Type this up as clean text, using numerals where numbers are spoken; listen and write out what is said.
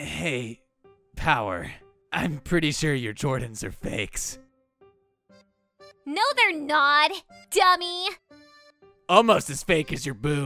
Hey, Power, I'm pretty sure your Jordans are fakes. No, they're not, dummy! Almost as fake as your boobs.